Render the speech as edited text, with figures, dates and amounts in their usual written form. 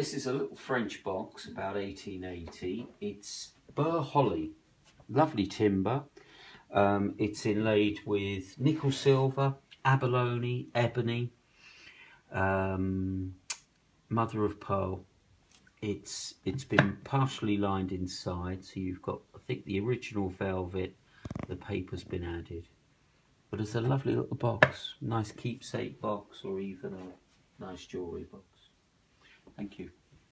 This is a little French box, about 1880. It's Burr Holly, lovely timber. It's inlaid with nickel silver, abalone, ebony, mother of pearl. It's been partially lined inside, so you've got, I think, the original velvet, the paper's been added. But it's a lovely little box, nice keepsake box, or even a nice jewellery box. Thank you.